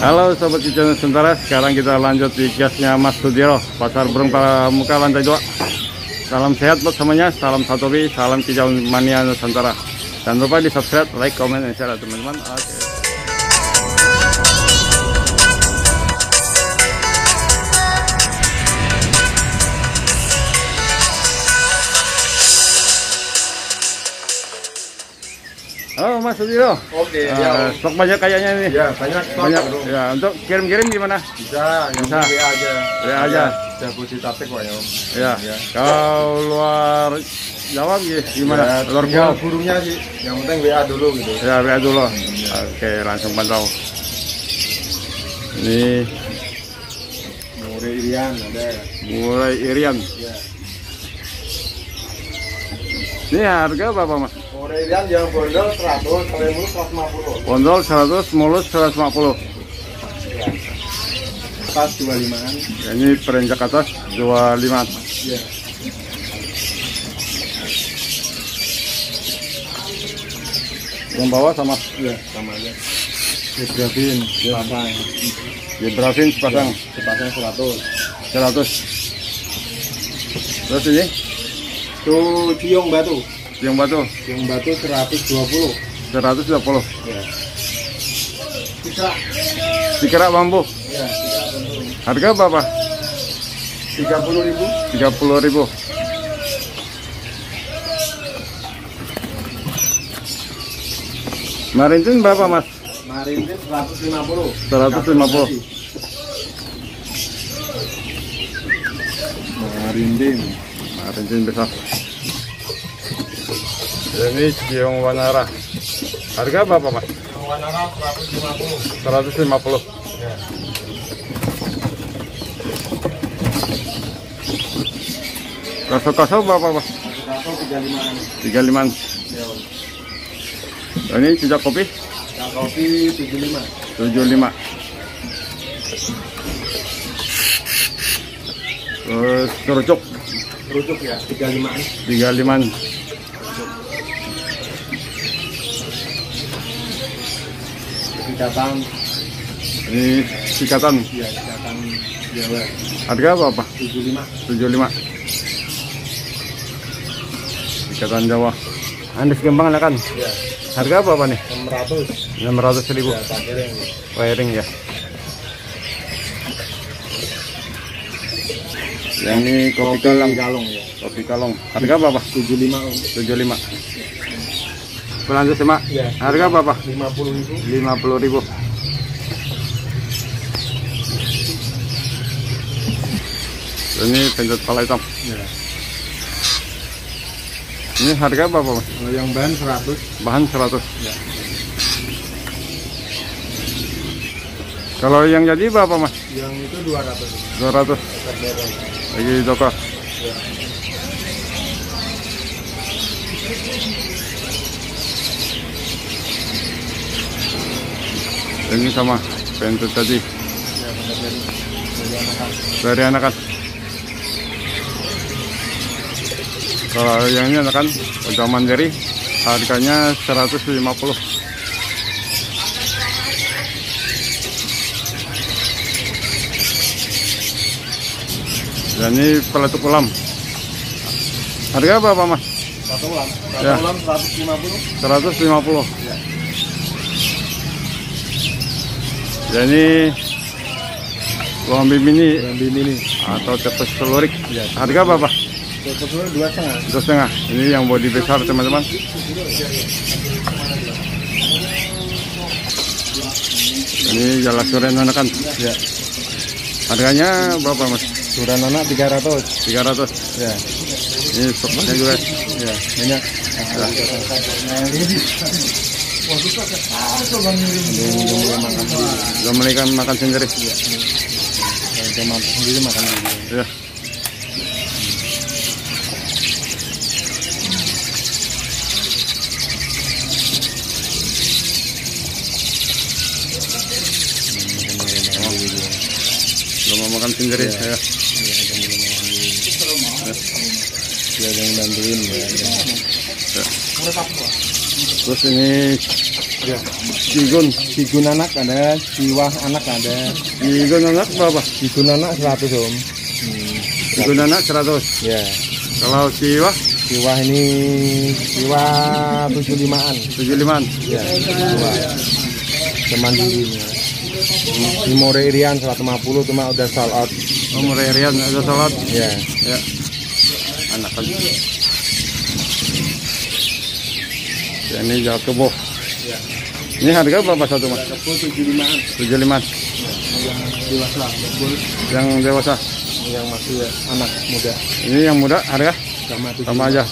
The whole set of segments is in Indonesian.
Halo Sobat Kicau Mania Nusantara, sekarang kita lanjut di kiosnya Mas Sudiro, Pasar Pramuka Lantai 2. Salam sehat buat semuanya, salam satu bi, salam Kicau Mania Nusantara. Jangan lupa di subscribe, like, comment, dan share teman-teman. Oke. Oh Mas Sudiro, oke, ya. Stok banyak kayaknya ini. Ya banyak stok. Banyak. Ya, untuk kirim-kirim gimana? Bisa, bisa. WA aja. WA aja. Jabodetabek kok ya. Iya. Ya. Kalau luar Jawa gimana? Ya, luar Jawa burungnya sih. Yang penting WA dulu gitu. Ya WA dulu. Ya. Oke, langsung pantau. Ini Murai Irian ada. Murai Irian. Ya. Ini harga berapa Mas? Murai Irian yang bondol 100, mulus 150. Bondol 100, mulus 150. Ya. Atas 25-an. Ya, ini perenjak atas 25-an. Ya. Yang bawah sama? Ya, sama aja. Dibrafin, ya. Sepasang. Dibrafin sepasang. Ya, sepasang 100. 100. Terus ini? Itu Ciung Batu. Ciung Batu. Ciung Batu 120. 120. Ya. Dikira bambu. Ya, bambu. Harga berapa? 30.000. 30.000. Marintin berapa, Mas? Marintin 150. 150. Marintin. Marintin besar. Ini Ciung Wanara. Harga berapa Mas? Ciung Wanara 150. 150. Ya. Kaso-kaso berapa Mas? Kaso 35. 35. Ya. Ini cicak kopi? Cicak kopi 75. 75. Terus kerucuk. Kerucuk ya 35. 35. Ikatan. Ini Ikatan. Iya, Ikatan Jawa. Harga berapa? 75. Ikatan Jawa. Andes Gembang lah kan? Iya. Harga berapa nih? 600. 600.000. Ya, wiring ya. Yang ini kopi kalong ya. Kopi kalong. Harga berapa? 75. 75. Berlanjut sama ya, harga berapa? 50.000. 50.000. Ini penjut kepala hitam ya. Ini harga berapa Mas? Yang bahan 100. Bahan 100 ya. Kalau yang jadi berapa Mas? Yang itu 200. 200. Lagi toko ya. Ini sama pentut tadi dari anakan. Kalau yang ini anakan udah mandiri, harganya 150. Dan ini pelatuk ulam. Harga berapa Mas? Pelatuk ulam. Ya. Ulam 150. 150. Ya. Jadi Puyuh Mini atau cepet selurik ya, harga berapa? Cepet selurik 2,5. Ini yang bodi besar teman-teman. Ini Jalak Suren Anakan ya. Harganya berapa Mas? Suren Anak 300. Ya. Ini stoknya juga ya, banyak ya. Mereka makan sendiri. Ya. Belum makan sendiri ya. Dia yang bantuin ya. Terus ini Ya, cigun anak ada, ciwah anak ada. Cigun anak berapa? Cigun anak 100 om. Cigun anak 100. Ya. Kalau ciwah? Ciwah ini ciwah 75-an. 75-an. Ya. Teman dirinya. Di Murai Irian 150 cuma udah sold out. Oh, Murai Irian udah sold out. Ya. Ya. Anak kan. Ya, ini Jawa Kebuk. Ya. Ini harga berapa satu mas? 75-an. 75-an. Dewasa. Yang dewasa. Yang masih anak muda. Ini yang muda harga? Sama aja.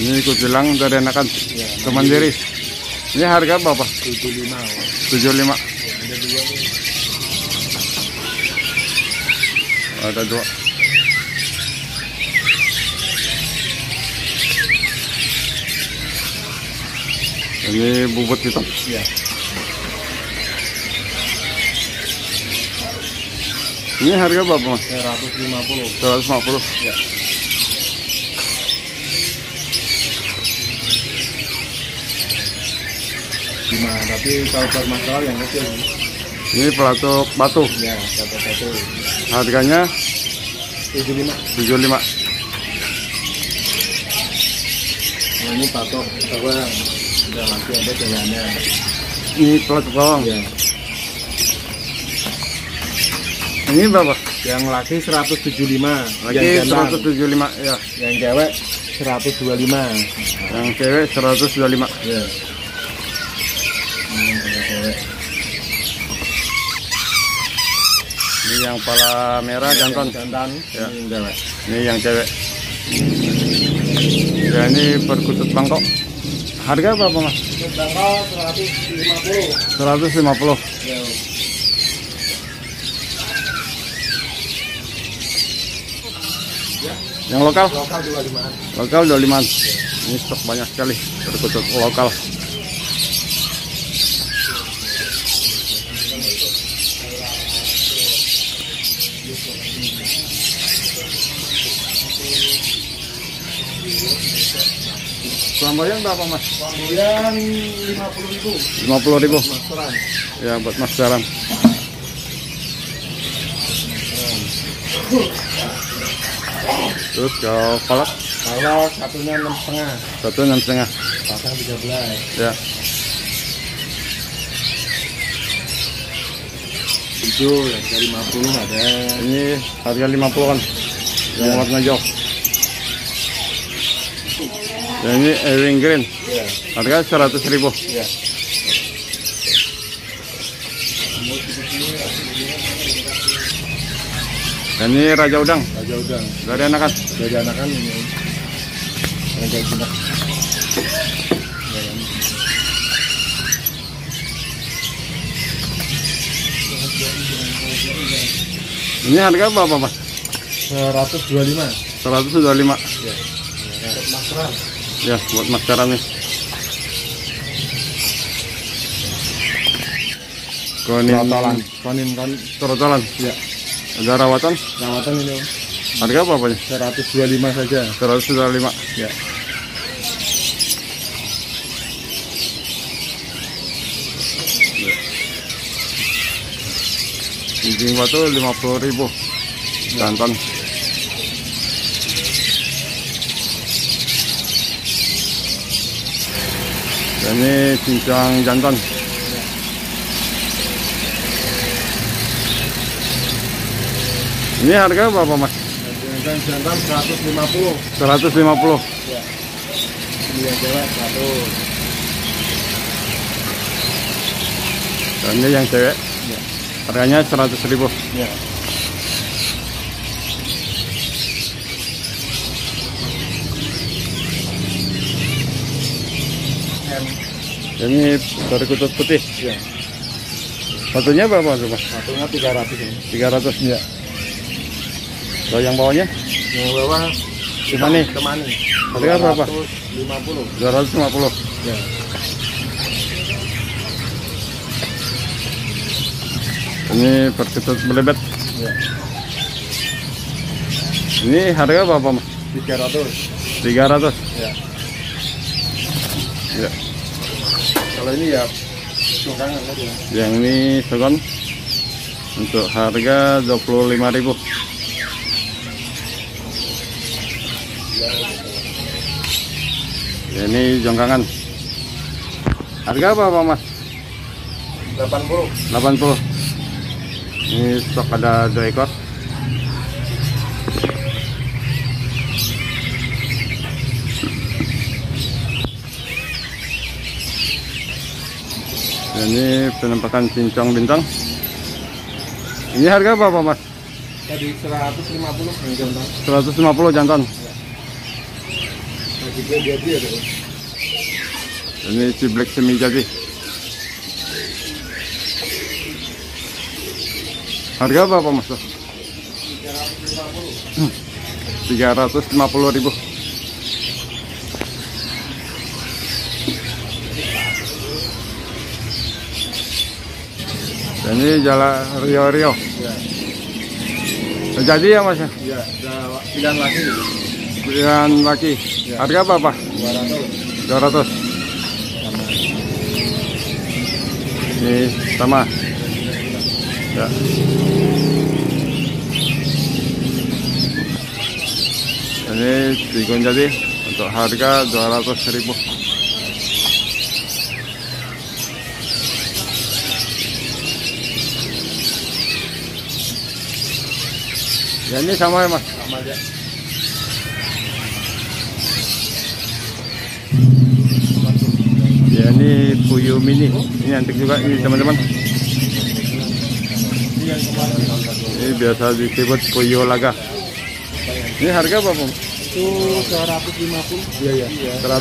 Ini ikut jelang dari enakan. Ya, teman diri. Ini harga berapa? 75. 75. Ada dua. Ini bubut hitam. Ya. Ini harga berapa mas? 150. 150. Ya. Gimana? Tapi kalau bermasalah yang kecil. Ini pelatuk batu. Ya, pelatuk batu. Harganya 75. 75. Nah, ini pelatuk bawang. Sudah nanti ada jalannya. Ini pelatuk bawang. Ya. Ini berapa? Yang laki 175. Laki yang 175 ya. Yang cewek 125. Yang cewek 125. Ya. Ini yang kepala merah jantan. Jantan. Ya. Ini yang cewek. Ini yang cewek. Ya, ini perkutut Bangkok. Harga berapa mas? Bangkok 150. 150. Ya. Yang lokal? Lokal 25-an. Lokal 25-an. Ini stok banyak sekali perkutut lokal. Kelamboyan berapa mas? Kelamboyan 50.000. 50.000. Ya buat mas jalan. Terus kalau kolak? Kalau satunya 6,5. Satu 6,5. Pasang 13. Ya. Itu harga 50 ada. Ini harga 50 kan? Ya. Yang warna hijau. Dan ini ewing green. Ya. Harga 100.000. Ya. Dan ini Raja Udang. Raja Udang. Dari anakan. Dari anakan ini. Raja Udang. Ini harga berapa mas? 125. 125. Ya. Buat masaran. Ya, buat masaran nih. Trotolan. Trotolan. Ya. Ada rawatan? Rawatan ini. Harga apa apanya? 125 saja. 125. Ya. Ciung Batu 50.000. Jantan. Dan ini cincang jantan. Ini harga berapa mas? Jantan 150. 150. Ya. Ini cewek 100. Dan ini yang cewek. Ya. Harganya 100.000. Ya. Ini perkutut putih. Ya. Satunya berapa mas? Satunya 300. 300. Ya. Kalau yang bawahnya? Yang bawah Kemani. Kemani. Harga berapa? 250. 250. Ya. Ini perkutut belebet. Ya. Ini harga berapa mas? 300. 300. Ya. Ya. Kalau ini ya cungkangan tadi. Yang ini Cigun untuk harga 25.000. Ya, ini jongkangan. Harga apa Mas? 80. Ini stok ada 2 ekor. Ini penampakan Cingcoang Bintang. Ini harga apa Pak Mas? Tadi 150 jantan. 150 jantan. Ya. Nah, dia ada. Ini Ciblek Semi Jagi. Harga apa Pak Mas? 350.000. Dan ini Jala Ria. Ya. Terjadi ya Mas? Iya, ada pilihan laki. Pilihan laki. Ya. Harga apa Pak? 200. Ini sama. Ya. Ini Cigun jadi untuk harga 200.000. Ya ini sama ya Mas? Sama aja. Ya ini Puyuh Mini, ini antik juga ini teman-teman. Ini biasa disebut Puyuh Laga. Ini harga apa Bang? Itu 150. Iya ya.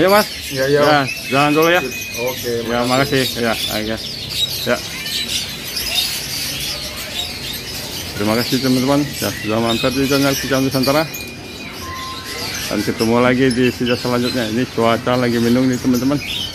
150. Ayo Mas. Iya ya. Ya, jangan dulu ya. Oke. Ya makasih. Ya, guys. Ya. Terima kasih teman-teman ya, sudah mampir di channel Kicau Mania Nusantara. Dan ketemu lagi di video selanjutnya. Ini cuaca lagi mendung nih teman-teman.